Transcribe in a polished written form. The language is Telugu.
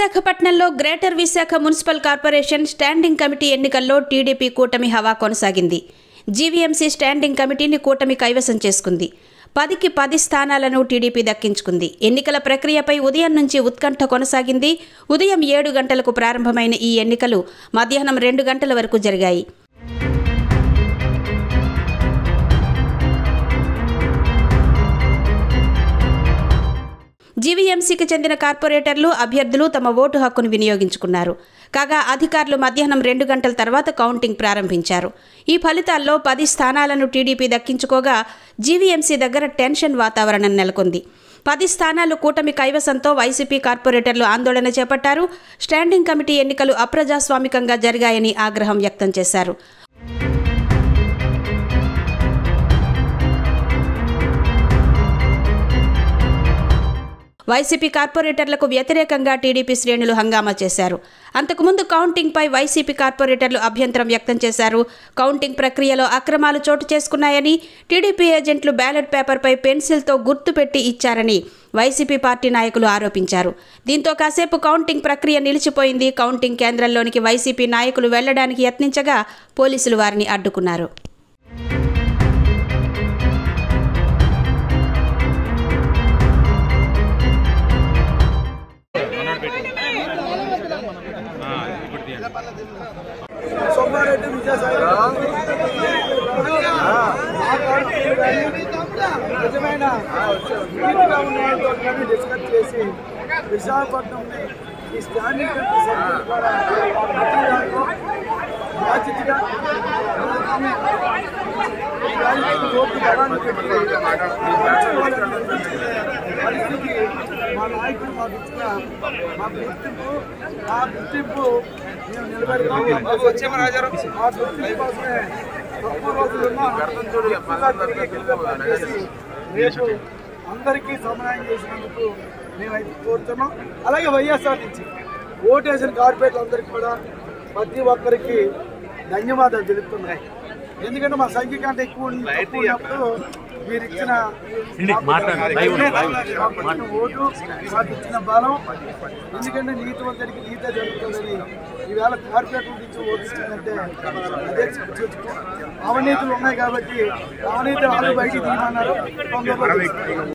విశాఖపట్నంలో greater Visakha municipal corporation standing committee ఎన్నికల్లో టీడీపీ కూటమి హవా కొనసాగింది. జీవీఎంసీ స్టాండింగ్ కమిటీని కూటమి కైవసం చేసుకుంది. 10కి 10 స్థానాలను టీడీపీ దక్కించుకుంది. ఎన్నికల ప్రక్రియపై ఉదయం నుంచి ఉత్కంఠ కొనసాగింది. ఉదయం 7 గంటలకు ప్రారంభమైన ఈ ఎన్నికలు మధ్యాహ్నం 2 గంటల వరకు జరిగాయి. జీవీఎంసీకి చెందిన కార్పొరేటర్లు, అభ్యర్థులు తమ ఓటు హక్కును వినియోగించుకున్నారు. కాగా అధికారులు మధ్యాహ్నం 2 గంటల తర్వాత కౌంటింగ్ ప్రారంభించారు. ఈ ఫలితాల్లో 10 స్థానాలను టీడీపీ దక్కించుకోగా జీవీఎంసీ దగ్గర టెన్షన్ వాతావరణం నెలకొంది. 10 స్థానాలు కూటమి కైవసంతో వైసీపీ కార్పొరేటర్లు ఆందోళన చేపట్టారు. స్టాండింగ్ కమిటీ ఎన్నికలు అప్రజాస్వామికంగా జరిగాయని ఆగ్రహం వ్యక్తం చేశారు. వైసీపీ కార్పొరేటర్లకు వ్యతిరేకంగా టీడీపీ శ్రేణులు హంగామా చేశారు. అంతకుముందు కౌంటింగ్పై వైసీపీ కార్పొరేటర్లు అభ్యంతరం వ్యక్తం చేశారు. కౌంటింగ్ ప్రక్రియలో అక్రమాలు చోటు చేసుకున్నాయని, టీడీపీ ఏజెంట్లు బ్యాలెట్ పేపర్పై పెన్సిల్తో గుర్తు పెట్టి ఇచ్చారని వైసీపీ పార్టీ నాయకులు ఆరోపించారు. దీంతో కాసేపు కౌంటింగ్ ప్రక్రియ నిలిచిపోయింది. కౌంటింగ్ కేంద్రంలోనికి వైసీపీ నాయకులు వెళ్లడానికి యత్నించగా పోలీసులు వారిని అడ్డుకున్నారు. సోబ్బారెడ్డి విద్యాసాగర్ నిజమైన డిస్కస్ చేసి విశాఖపట్నం ఈ స్టాండింగ్ బాధ్యతగా పరిస్థితి మా నాయకుడు మాకు ఇచ్చిన మా గుర్తింపు మేము నిలబెడతాము. మా గుర్తింపు కోసమే తక్కువ రోజులు రేపు అందరికీ సమన్వయం చేసినందుకు మేమైతే కోరుతున్నాం. అలాగే వైఎస్ఆర్ నుంచి ఓటేసిన కార్పొరేట్లు అందరికీ కూడా ప్రతి ఒక్కరికి ధన్యవాదాలు తెలుపుతున్నాయి. ఎందుకంటే మా సంఖ్య కంటే ఎక్కువ మీరు ఇచ్చిన ఓటు మాకు ఇచ్చిన బలం. ఎందుకంటే నీతివంతుడికి నీత జరుగుతుందని ఈవేళ కార్పొరేట్ నుంచి ఓటు ఇచ్చిందంటే అవినీతులు ఉన్నాయి కాబట్టి అవినీతి వాళ్ళు బయటికి తీయమన్నారు.